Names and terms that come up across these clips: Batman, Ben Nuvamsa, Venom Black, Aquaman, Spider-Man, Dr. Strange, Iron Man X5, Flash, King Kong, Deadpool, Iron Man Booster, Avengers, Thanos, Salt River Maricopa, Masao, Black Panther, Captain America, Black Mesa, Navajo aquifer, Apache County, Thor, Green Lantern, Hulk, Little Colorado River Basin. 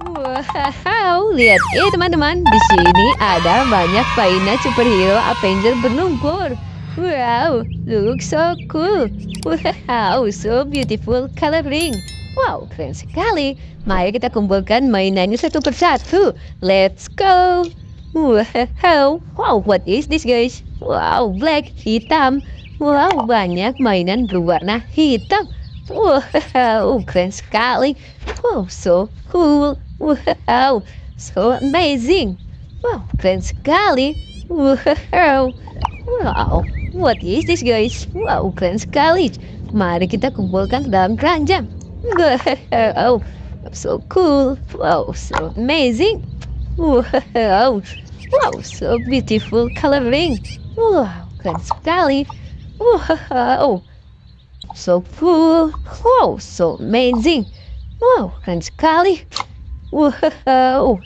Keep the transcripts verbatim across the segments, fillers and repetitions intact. Wow, lihat ya teman-teman, di sini ada banyak faina superhero Avenger berlumpur. Wow, look so cool. Wow, so beautiful coloring. Wow, keren sekali. Mari kita kumpulkan mainannya satu persatu. Let's go. Wow, wow, what is this guys? Wow, black, hitam. Wow, banyak mainan berwarna hitam. Wow, keren sekali. Wow, so cool. Wow, so amazing. Wow, keren sekali. Wow. Wow, what is this guys? Wow, keren sekali. Mari kita kumpulkan dalam keranjang. Wow, so cool. Wow, so amazing. Wow, wow, so beautiful coloring. Wow, keren sekali. Wow, so cool. Wow, so amazing. Wow, keren sekali. Wow,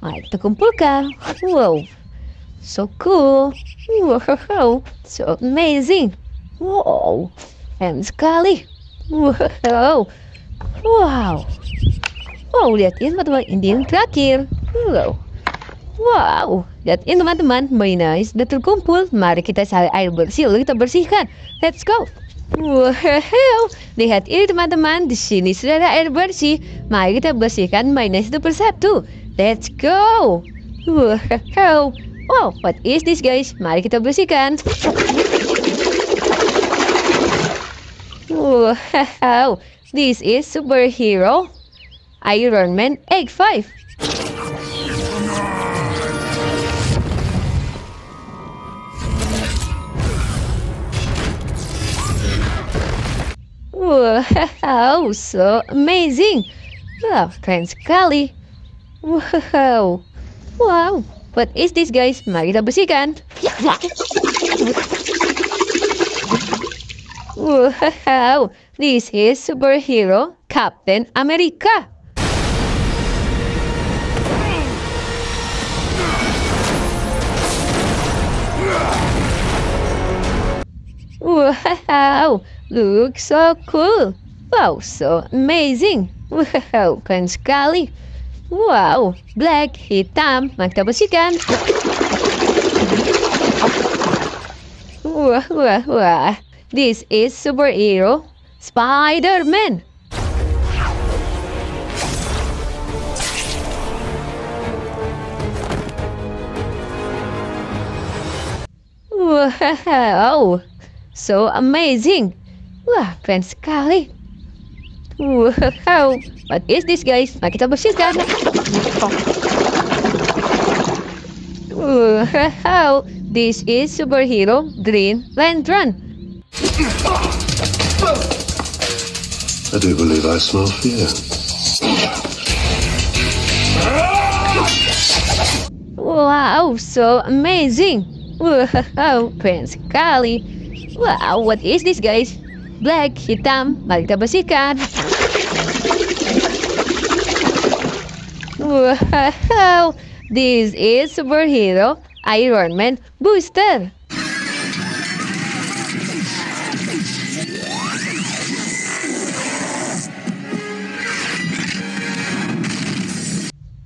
mari kita kumpulkan. Wow, so cool. Wow, so amazing. Wow, keren sekali. Wow, wow, wow, lihat ini teman-teman, ini yang terakhir. Wow, wow, lihat ini teman-teman, mainan sudah terkumpul. Mari kita cari air bersih lalu kita bersihkan. Let's go. Wow, lihat ini teman-teman, di sini sudah ada air bersih. Mari kita bersihkan mainan satu persatu. Let's go. Wow. Wow, what is this guys? Mari kita bersihkan. Wow, this is superhero Iron Man X five. Wow, so amazing. Wow, keren sekali. Wow, wow. What is this guys? Mari kita bersihkan. Wow, this is superhero Captain America. Wow, look so cool. Wow, so amazing. Wow, keren sekali. Wow, black, hitam, mari kita bersihkan. Wah, wah, wah. This is superhero Spider-Man. Wow, so amazing. Wah, keren sekali. Wow, what is this guys? Mari kita bersihkan. Wow, this is superhero Green Lantern. I do believe I smell fear. Wow, so amazing. Wow, keren sekali. Wow, what is this guys? Black, hitam, mari kita bersihkan. Wow, this is superhero Iron Man Booster.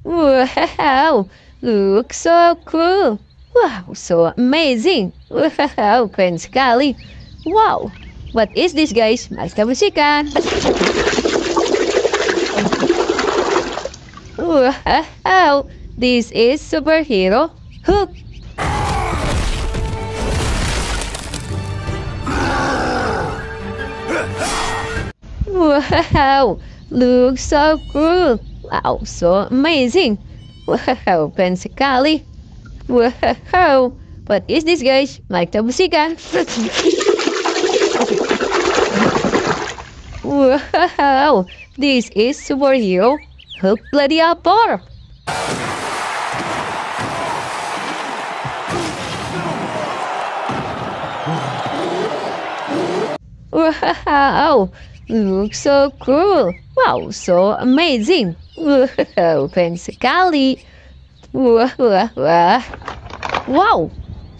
Wow, look so cool. Wow, so amazing. Wow, keren sekali. Wow. What is this guys? Mari kita bersihkan. Wow, this is superhero Hulk. Wow, looks so cool. Wow, so amazing. Wow, keren sekali. Wow, what is this guys? Mari kita bersihkan. Wow, this is superhero Hulk Gladiator. Wow, looks so cool. Wow, so amazing. Wow, keren sekali. Wah, wah, wah. Wow,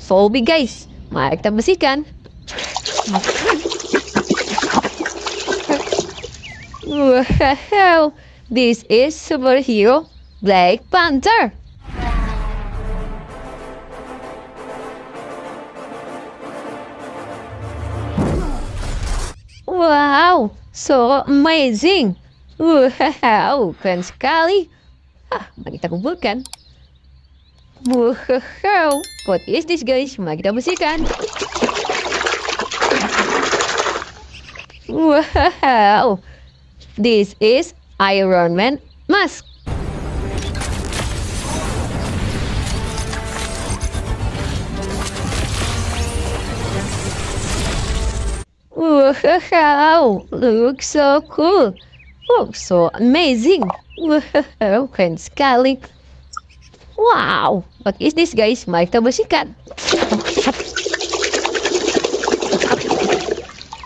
so big guys. Mari kita bersihkan. Wow, This is superhero Black Panther. Wow, so amazing. Wow, keren sekali. Ah, mari kita kumpulkan. Wow, what is this guys? Mari kita bersihkan. Wow, this is Iron Man mask. Wow, looks so cool. Oh, so amazing. Wow, keren sekali. Wow, what is this guys? Mari kita bersihkan.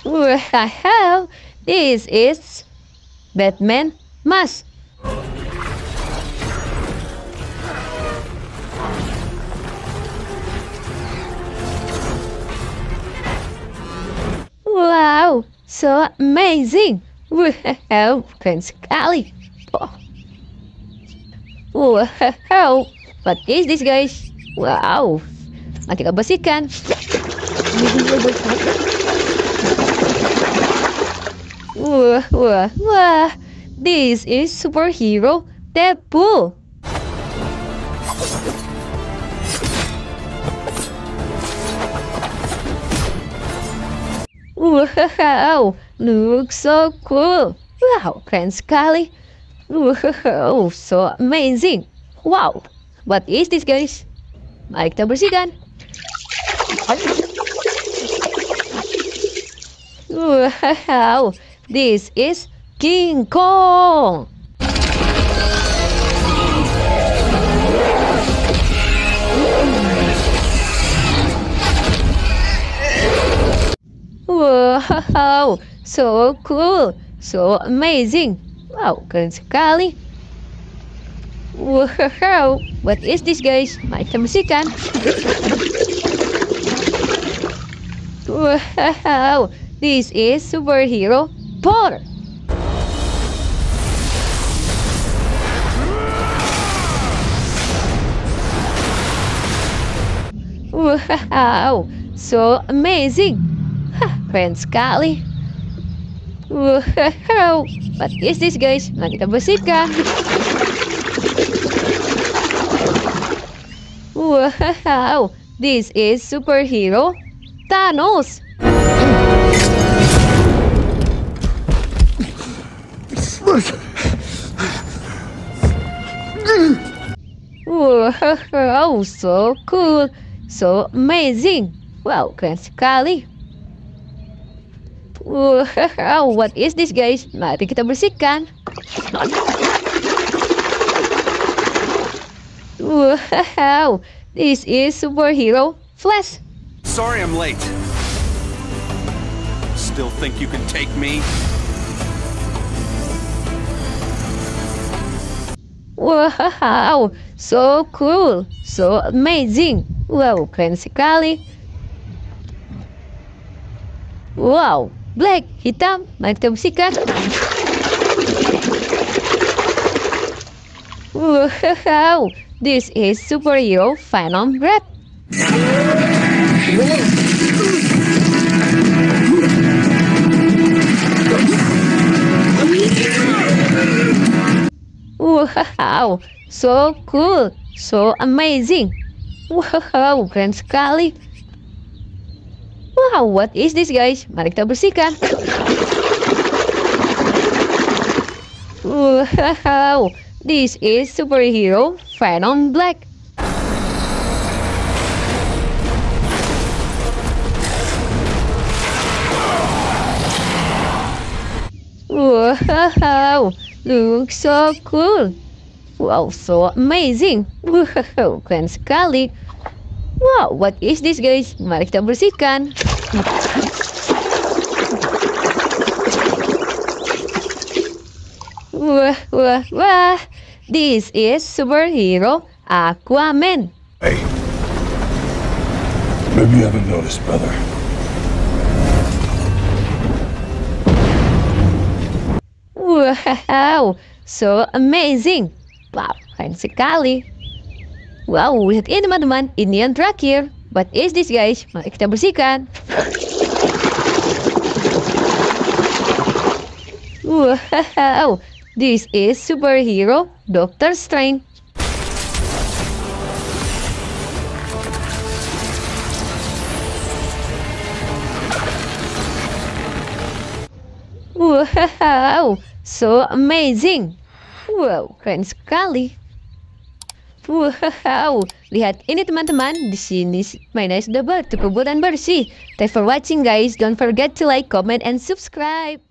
Wow, this is Batman mask. Wow, so amazing. Wow, keren sekali. Wow, what is this guys? Wow, mari kita bersihkan. Wah, wah, wah. This is superhero Deadpool. Wow, looks so cool. Wow, keren sekali. Wow, so amazing. Wow, what is this guys? Mari kita bersihkan. Wow. This is King Kong. Wow, so cool, so amazing. Wow, keren sekali. Wow, what is this guys? Mari kita bersihkan. Wow, this is superhero Thor. Wow, so amazing. Keren sekali. Wow, what is this guys? Mari kita bersihkan. Wow, this is superhero Thanos. Wow, so cool, so amazing. Wow, keren sekali. Wow, what is this guys? Mari kita bersihkan. Wow, this is superhero Flash. Sorry I'm late. Still think you can take me? Wow, so cool, so amazing. Wow, keren sekali. Wow, black, hitam, mari kita bersihkan. Wow, this is superhero Venom Black. Wow, so cool, so amazing. Wow, keren sekali. Wow, what is this guys? Mari kita bersihkan. Wow, this is superhero Venom Black. Wow, looks so cool. Wow, so amazing. Wow, keren sekali. Wow, what is this guys? Mari kita bersihkan. Wah, wah, wah. This is superhero Aquaman. Hey, maybe you haven't noticed, brother. Wow, So amazing! Wow, keren sekali. Wow, lihat ini teman-teman, ini yang terakhir. What is this guys? Mari kita bersihkan. Wow, this is superhero Doctor Strange. Wow, so amazing. Wow, keren sekali. Wow, lihat ini teman-teman, di sini mainnya sudah berkumpul dan bersih. Thanks for watching guys, don't forget to like, comment, and subscribe.